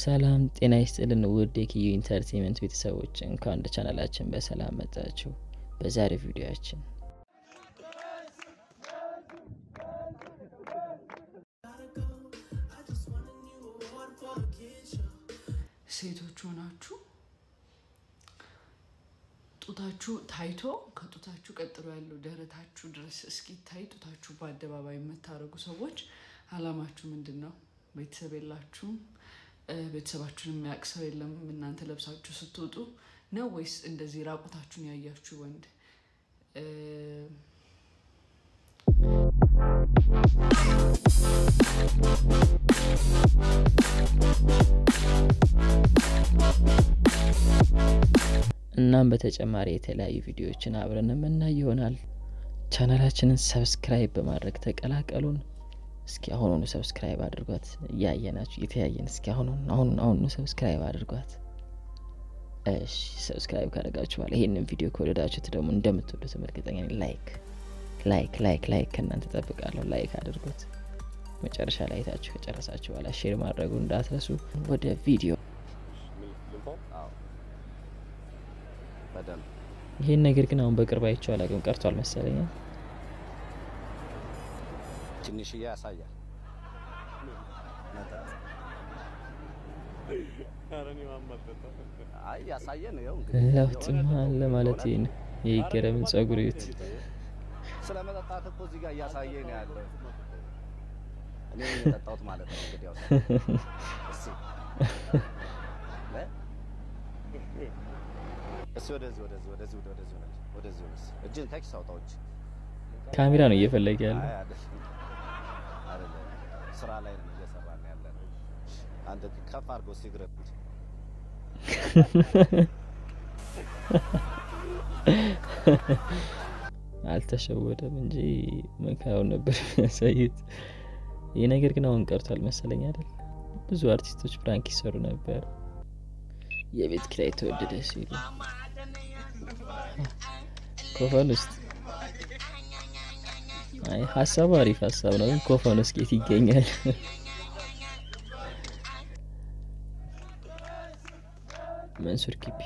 ሰላም ጤና ይስጥልን ውድ የኪዩ ኢንተርቴይንመንት ቤተሰቦች እንኳን ወደ ቻናላችን በሰላም መጣችሁ። በዛሬው ቪዲዮአችን ሴቶች ሆናችሁ ጡታችሁ ታይቶ ከጡታችሁ ቀጥሎ ያለው ደረታችሁ ድረስ እስኪ ታይጡታችሁ በአደባባይ መታረጉ ሰዎች አላማችሁ ምንድነው? ቤተሰብላችሁ ቤተሰባችሁን የሚያክሰው የለም እናንተ ለብሳችሁ ስትወጡ ነው ወይስ እንደዚህ ራቁታችሁን ያያችሁ ወንድ እናም በተጨማሪ የተለያዩ ቪዲዮዎችን አብረን እናይ ይሆናል። ቻናላችንን ሰብስክራይብ በማድረግ ተቀላቀሉን። እስኪ አሁን ነው ሰብስክራይብ አድርጓት ያያየናችሁ ይተያየን እስኪ አሁን ነው ሰብስክራይብ አድርጓት። እሺ ሰብስክራይብ ካደረጋችሁ ማለት ይሄንን ቪዲዮ ከወደዳችሁት ደግሞ እንደምትወዱት እርግጠኛ ነኝ ላይክ እናንተ ተጠብቃለሁ ላይክ አድርጉት። መጨረሻ ላይ ታችሁ ከጨረሳችሁ በኋላ ሼር ማድረጉ እንዳትረሱ። ወደ ቪዲዮ ይሄን ነገር ግን አሁን በቅርብ አይቼው አላውቅም ቀርቷል መሰለኝ ትንሽ ያሳያ ነጣ አረኒ ማማተታ አይ ያሳያ ነው እንግዲህ ለውጥማን ለማለት ይሄን ይገረም ጸጉሪት ስለመጣጣት እኮ እዚህ ጋር ያሳየ ነው ያለው እኔ መጣጣት ማለት ነው እንግዲህ ያው እሺ ወደዚህ እጅን ታክስ አውጣዎች ካሜራ ነው እየፈለገ ያለው አይደል ስራ ላይ ነው እየሰራን ያለው አንተ ከፍ አድርጎ ሲግረብ አልተሸወደም እንጂ መካው ነበር ያሳየት። ይሄ ነገር ግን አሁን ቀርቷል መሰለኝ አይደል ብዙ አርቲስቶች ፍራንክ ይሰሩ ነበር የቤት ኪራይ ተወደደ ሲሉ ኮፈንስት አይ ሐሳብ አሪፍ ሐሳብ ነው ኮፋኖስ ጌት ይገኛል። መንሱር ኪፒ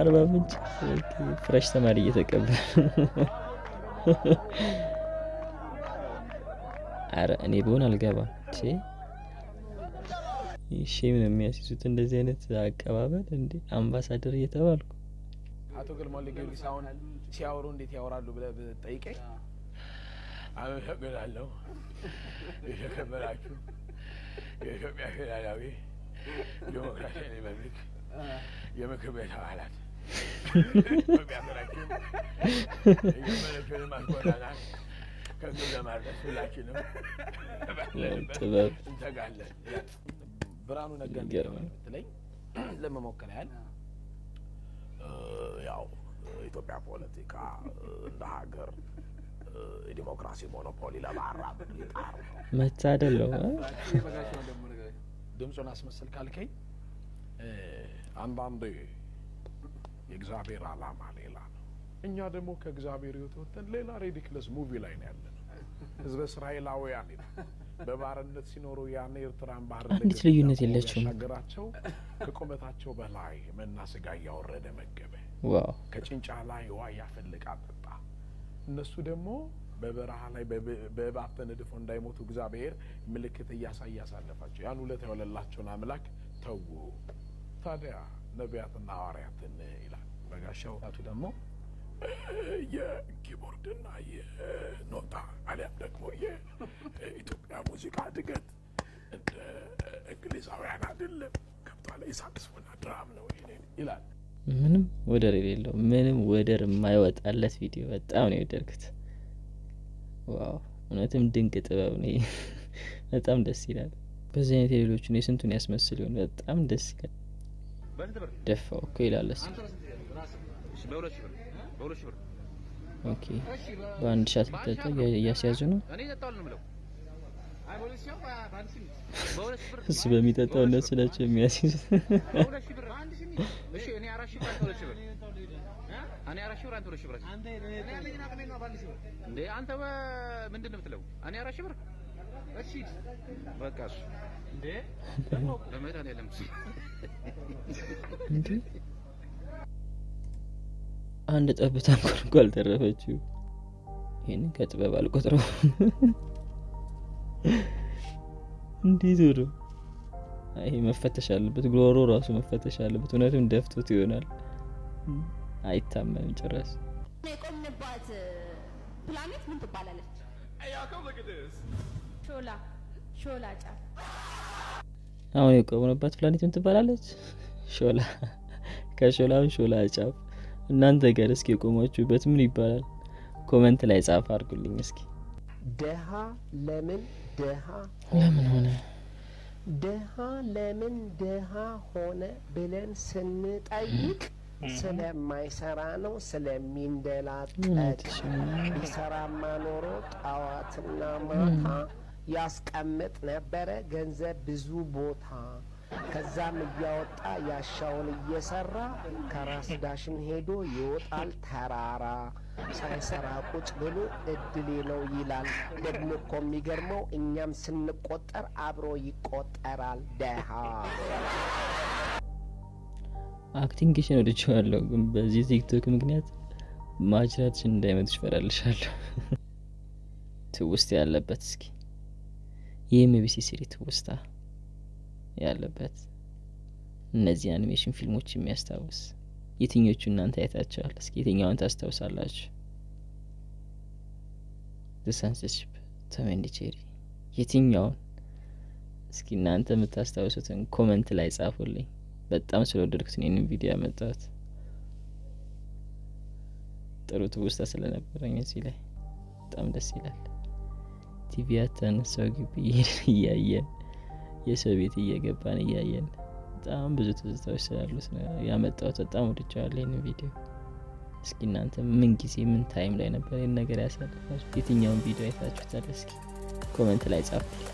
አርባ ምንጭ ፍሬሽ ተማሪ እየተቀበለ አረ እኔ ቡን አልገባ ቺ ይሽም የሚያስይዙት እንደዚህ አይነት አቀባበል እንዴ አምባሳደር እየተባልኩ አቶ ግርማው ለጊዮርጊስ አሁን ሲያወሩ እንዴት ያወራሉ ብለ ጠይቀኝ አመሰግናለሁ እየከበራችሁ የኢትዮጵያ ፌደራላዊ ዲሞክራሲያዊ ሪፐብሊክ የምክር ቤት አባላት በሚያከራችሁ የመለከተን ማቆላላ ከዚህ ለማድረስ ሁላችንም ጥበብ እንተጋለን። ብራኑ ነገን ትለኝ ለመሞከር ያህል ያው ኢትዮጵያ ፖለቲካ እንደ ሀገር ዲሞክራሲ ሞኖፖሊ ለማራብ ይጣር መታደለው ድምጹን አስመስል ካልከኝ አንዳንዴ የእግዚአብሔር ዓላማ ሌላ ነው። እኛ ደግሞ ከእግዚአብሔር ይወጣን ሌላ ሪዲክለስ ሙቪ ላይ ነው ያለነው። ህዝብ እስራኤላውያን በባርነት ሲኖሩ ያን ኤርትራን ባርነት እንዴት ልዩነት የለችም ነገራቸው ከቆመታቸው በላይ መናስጋ ያወረደ መገበ ዋው ከጭንጫ ላይ ዋያ ፍልቃጣ እነሱ ደግሞ በበረሃ ላይ በባፍ ተነድፎ እንዳይሞቱ እግዚአብሔር ምልክት ያሳያሳለፋቸው ያን ሁለት ያወለላቸውና አምላክ ተው ታዲያ ነቢያትና ሐዋርያትን ይላል በጋሻው አቱ ደግሞ የኪቦርድና የኖታ አለም ደግሞ የኢትዮጵያ ሙዚቃ ድገት እንደ እንግሊዛውያን አይደለም ከብቷል የሳክስፎን ድራም ነው ይላል ምንም ወደር የሌለው ምንም ወደር የማይወጣለት ቪዲዮ በጣም ነው የደርኩት። ዋው እነተም ድንቅ ጥበብ ነው በጣም ደስ ይላል። በዚህ አይነት ሌሎችን የስንቱን ያስመስል ይሆን በጣም ደስ ይላል። ደፋው እኮ ይላለስ በሁለት ሽብር ኦኬ ባንድ ሻት ያያያዙ ነው እኔ ተጣል ነው ብለው አይ ፖሊስ ነው ባንድ ሲም በሁለት ሽብር ስለሚጠጣው እነሱ ናቸው የሚያስይዙት በሁለት ሽብር አንድ ሲም እሺ እኔ አራት ሽብር አራት ሽብር أنا أرى شبر أنت ولا شبرك؟ أنا اللي جنابني ما بالي شبر. ده أنت من دون بتلو. أنا أرى شبر. أشيد. بكاش. ده. لما يدهني لمسي. أنت أبتسم كل ترى فيجو. هنا كتبه بالك ترى. أنتي زورو. هي مفتش على بتقول ورور راسه مفتش على بتوناتهم دفت وتيونال. አይታመም ጭራሽ የቆምንባት ፕላኔት ምን ትባላለች? ሾላ ሾላ ጫፍ። አሁን የቆምንባት ፕላኔት ምን ትባላለች? ሾላ ከሾላው ሾላ ጫፍ። እናንተ ጋር እስኪ ቆማችሁበት ምን ይባላል? ኮሜንት ላይ ጻፍ አድርጉልኝ እስኪ። ደሃ ለምን ደሃ ለምን ሆነ? ደሃ ለምን ደሃ ሆነ ብለን ስንጠይቅ ስለማይሰራ ነው ስለሚንደላጠቅ ይሰራማ ኖሮ ጣዋትና ማታ ያስቀምጥ ነበረ ገንዘብ ብዙ ቦታ ከዛም ያወጣ ያሻውን እየሰራ ከራስ ዳሽን ሄዶ ይወጣል ተራራ ሳይሰራ ቁጭ ብሎ እድሌ ነው ይላል ደግሞ የሚገርመው እኛም ስንቆጠር አብሮ ይቆጠራል ደሃ acting is not a child, but this is to commit much that in damage for a child to Wusta Labetsky. Ye may be city to Wusta Yalabet Nazi animation film which you messed us. Eating your chin and at a child, skating on Tastos are large. The censorship to Mendicherry. Eating your skin and Tastos and comment lies awfully. በጣም ስለወደድኩት እኔን ቪዲዮ አመጣሁት ጥሩት ውስጥ ስለነበረኝ እዚህ ላይ በጣም ደስ ይላል ቲቪያተን ሰው ግብይር ያየ የሰው ቤት እየገባን ያያየን በጣም ብዙ ትዝታዎች ስላሉት ያመጣሁት በጣም ወድቻለሁ እኔን ቪዲዮ እስኪ እናንተ ምን ጊዜ ምን ታይም ላይ ነበር ይሄን ነገር ያሳለፋችሁ የትኛውን ቪዲዮ አይታችሁታል እስኪ ኮሜንት ላይ ጻፉልኝ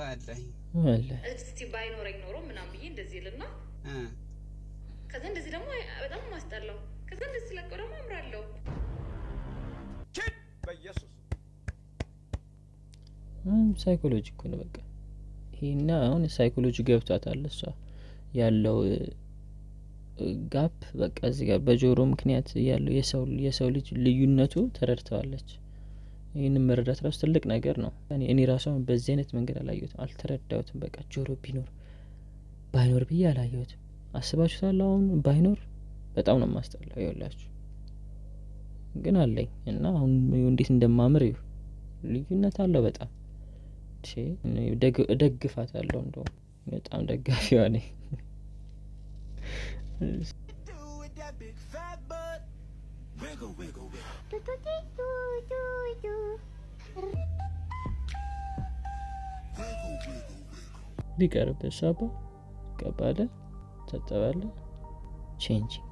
والله والله እስቲ ባይኖር ይኖር ምናም ብዬ እንደዚህ ለና ከዛ እንደዚህ ደግሞ በጣም ማስጠላው ከዛ እንደዚህ ለቆ ደግሞ አምራለው ቺት በኢየሱስ ሳይኮሎጂ እኮ ነው በቃ ይሄና አሁን ሳይኮሎጂ ገብቷታል እሷ ያለው ጋፕ በቃ እዚህ ጋር በጆሮ ምክንያት ያለው የሰው ልጅ ልዩነቱ ተረድተዋለች ይሄንን መረዳት ራስ ትልቅ ነገር ነው እኔ ራስዎን በዚህ አይነት መንገድ አላየሁት አልተረዳሁትም በቃ ጆሮ ቢኖር ባይኖር በያላየሁት አስባችሁታል አሁን ባይኖር በጣም ነው ማስተላው ይወላችሁ ግን አለኝ እና አሁን እንዴት እንደማምር ልዩነት አለው በጣም እሺ ደግፋታለሁ እንደው በጣም ደጋፊዋ ነኝ Wiggle, wiggle, wiggle. Bigger Pesaba, Kabada, Tatavala, changing.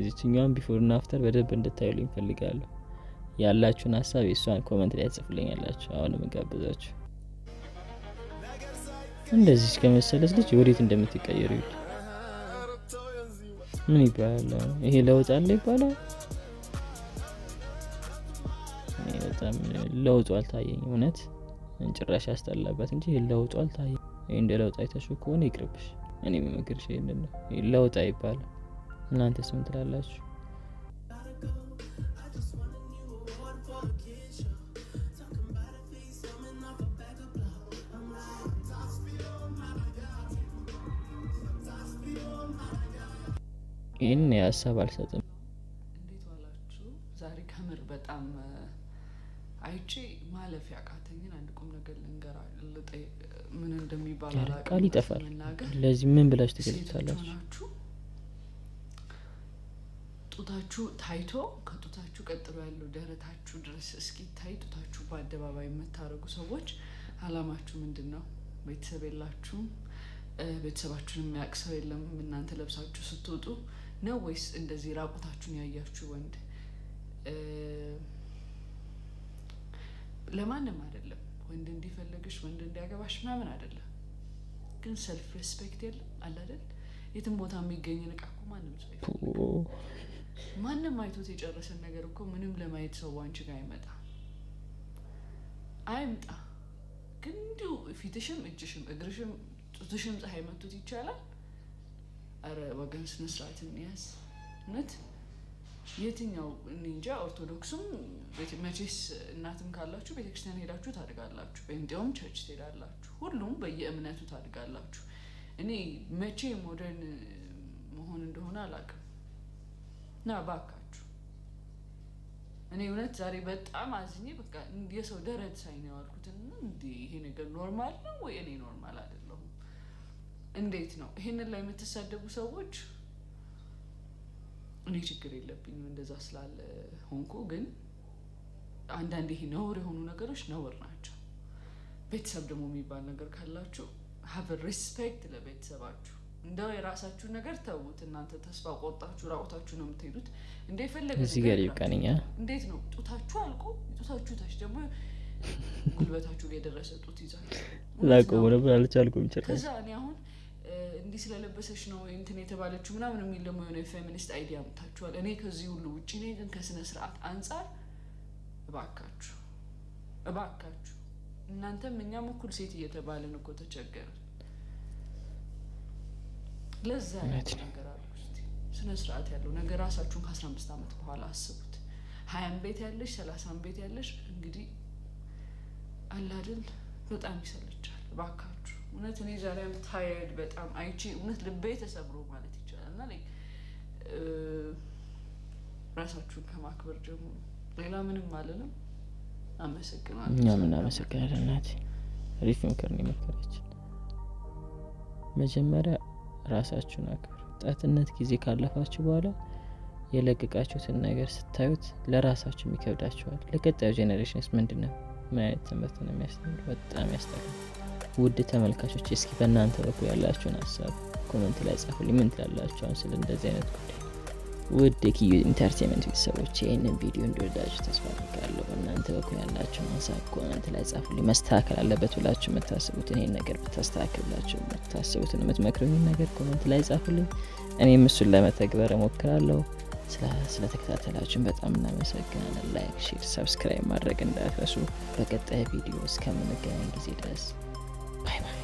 Is it young before and after better than the tailing for legal? Yalachuna service, so I commented as a fling and latch on a megabazach. And as this came as a list, you read in the mythic I read. Many parla, he loads and live parla. ለውጥ አልታየኝ እውነት እንጭራሽ ያስተላበት እንጂ ለውጥ አልታየ እንደ ለውጥ አይተሽው ከሆነ ይቅርብሽ እኔ ምመክርሽ ይሄንን ለውጥ አይባል እናንተስ ምን ትላላችሁ እኔ ሐሳብ አልሰጥም እንዴት ዋላችሁ ዛሬ ከመር በጣም አይቺ ማለፍ ያቃተኝን አንድ ቁም ነገር ልንገራል ምን እንደሚባል ቃል ይጠፋል ለዚህ ምን ብላሽ ትገልጻላችሁ ጡታችሁ ታይቶ ከጡታችሁ ቀጥሎ ያለው ደረታችሁ ድረስ እስኪ ታይጡታችሁ በአደባባይ መታረጉ ሰዎች አላማችሁ ምንድነው ቤተሰብላችሁ ቤተሰባችሁን የሚያክሰው የለም እናንተ ለብሳችሁ ስትወጡ ነው ወይስ እንደዚህ ራቁታችሁን ያያችሁ ወንድ ለማንም አይደለም ወንድ እንዲፈልግሽ ወንድ እንዲያገባሽ ማመን አይደለም ግን self respect ይላል አይደል يتم بوتا ميغني نقاكو مانم صايفو مانم مايتوت يجرسن ነገር እኮ ምንም ለማይት ሰው አንቺ ጋር አይመጣ አይምጣ ግን ዲው ፊትሽም እጅሽም እግርሽም ጡትሽም ፀሐይ መጥቶት ይቻላል አረ ወገን ስነስራትን ያስ ነት የትኛው እንጃ ኦርቶዶክስም በመቼስ እናትም ካላችሁ በክርስቲያን ሄዳችሁ ታድጋላችሁ እንዲያውም ቸርች ሄዳላችሁ ሁሉም በየእምነቱ ታድጋላችሁ እኔ መቼ ሞደርን መሆን እንደሆነ አላውቅም ና ባካችሁ እኔ እውነት ዛሬ በጣም አዝኜ በቃ የሰው ደረጃ ሳይነው አልኩትና እንዴ ይሄ ነገር ኖርማል ነው ወይ እኔ ኖርማል አይደለም እንዴት ነው ይሄንን ላይ የምትሳደቡ ሰዎች እኔ ችግር የለብኝም እንደዛ ስላል ሆንኩ ግን አንድ አንድ ይሄ ነው የሆኑ ነገሮች ነው ወርናቸው ቤተሰብ ደሞ የሚባል ነገር ካላችሁ have a respect ለቤተሰባችሁ እንደው የራሳችሁ ነገር ተውት እናንተ ተስፋ ቆጣችሁ ራቁታችሁ ነው የምትሄዱት እንዴ ፈለገ እዚህ ጋር ይቃነኛ እንዴት ነው ጡታችሁ አልቆ ጡታችሁ ታች ደሞ ጉልበታችሁ ላይ ደረሰ ጡት ይዛችሁ ላቆሙ ነበር አልቻልኩም ይችላል ከዛ እኔ አሁን እንዴ ስለለበሰሽ ነው እንትን የተባለችው ምናምን ምን ለምን የሆነ ፌሚኒስት አይዲያ መጣችኋል እኔ ከዚህ ሁሉ ውጪ ነኝ ግን ከስነ ስርዓት አንፃር እባካችሁ እናንተም እኛም እኩል ሴት እየተባልን እኮ ተቸገረን ለዛ ነገር አልኩት ስነ ስርዓት ያለው ነገር ራሳችሁን ከ15 አመት በኋላ አስቡት 20 ቤት ያለሽ 30 ቤት ያለሽ እንግዲህ አላድን በጣም ይሰለቻል እባካችሁ እውነት እኔ ዛሬ I'm tired በጣም አይቺ እውነት ልቤ ተሰብሮ ማለት ይችላልና ራሳችሁን ከማክበር ጀምሩ ሌላ ምንም አለንም አመሰግናለሁ እኛ ምን አመሰግናለሁ እናት ሪፍ ምክርኝ መከረች መጀመሪያ ራሳችሁን አክብሩ ጣትነት ጊዜ ካለፋችሁ በኋላ የለቀቃችሁትን ነገር ስታዩት ለራሳችሁ ይከብዳችኋል ለቀጣዩ ጄኔሬሽንስ ምንድነው ማለት ተመተነ የሚያስተምር በጣም ያስተምራል ውድ ተመልካቾች እስኪ በእናንተ በኩል ያላችሁን ሐሳብ ኮሜንት ላይ ጻፉልኝ ምን ትላላችሁ አንስለ እንደዚህ አይነት ጉዳይ ውድ ኪዩ ኢንተርቴይንመንት ሰዎች ይሄንን ቪዲዮ እንደወደዳችሁ ተስፋ አደርጋለሁ እናንተ በኩል ያላችሁን ሐሳብ ኮሜንት ላይ ጻፉልኝ መስተካከል አለበትላችሁ መታሰቡት ይሄን ነገር በተስተካከላችሁ መታሰቡት የምትመክሩኝ ነገር ኮሜንት ላይ ጻፉልኝ እኔም እሱን ለመተግበር እሞክራለሁ ስለተከታተላችሁ በጣም እናመሰግናለን ላይክ ሼር ሰብስክራይብ ማድረግ እንዳትረሱ በቀጣይ ቪዲዮ እስከምንገናኝ ጊዜ ድረስ Bye-bye.